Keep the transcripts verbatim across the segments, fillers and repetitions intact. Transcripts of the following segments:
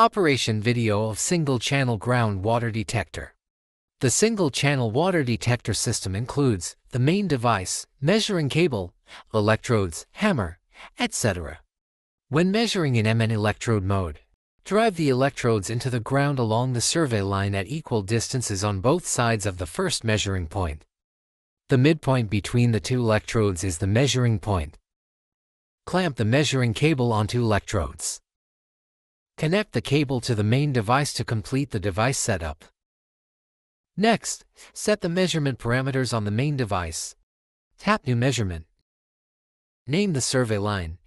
Operation video of single-channel ground water detector. The single-channel water detector system includes the main device, measuring cable, electrodes, hammer, et cetera. When measuring in M N electrode mode, drive the electrodes into the ground along the survey line at equal distances on both sides of the first measuring point. The midpoint between the two electrodes is the measuring point. Clamp the measuring cable onto electrodes. Connect the cable to the main device to complete the device setup. Next, set the measurement parameters on the main device. Tap New Measurement. Name the survey line.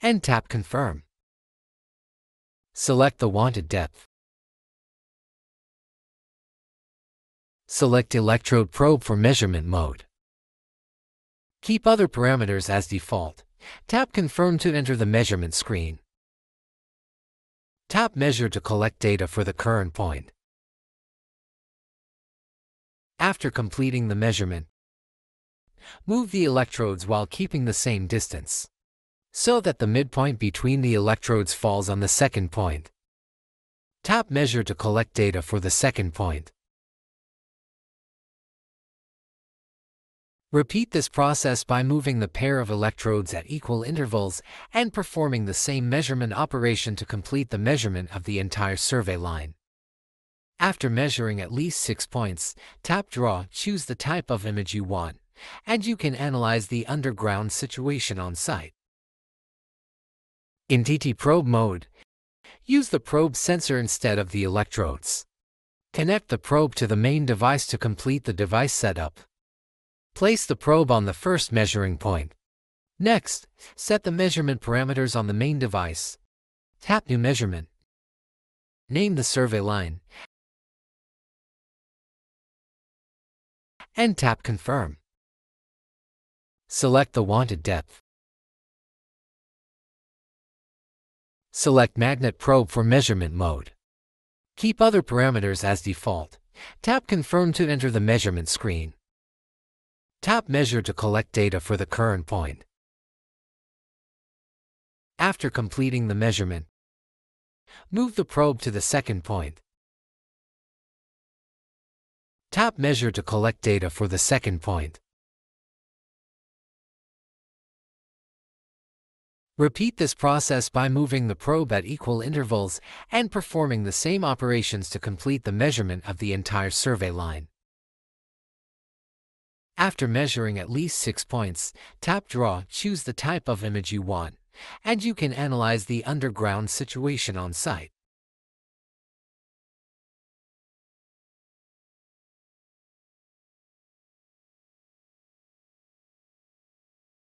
And tap Confirm. Select the wanted depth. Select Electrode Probe for measurement mode. Keep other parameters as default. Tap Confirm to enter the measurement screen. Tap Measure to collect data for the current point. After completing the measurement, move the electrodes while keeping the same distance, so that the midpoint between the electrodes falls on the second point. Tap Measure to collect data for the second point. Repeat this process by moving the pair of electrodes at equal intervals and performing the same measurement operation to complete the measurement of the entire survey line. After measuring at least six points, tap Draw, choose the type of image you want, and you can analyze the underground situation on site. In T T probe mode, use the probe sensor instead of the electrodes. Connect the probe to the main device to complete the device setup. Place the probe on the first measuring point. Next, set the measurement parameters on the main device. Tap New Measurement. Name the survey line. And tap Confirm. Select the wanted depth. Select Magnet Probe for measurement mode. Keep other parameters as default. Tap Confirm to enter the measurement screen. Tap Measure to collect data for the current point. After completing the measurement, move the probe to the second point. Tap Measure to collect data for the second point. Repeat this process by moving the probe at equal intervals and performing the same operations to complete the measurement of the entire survey line. After measuring at least six points, tap Draw, choose the type of image you want, and you can analyze the underground situation on site.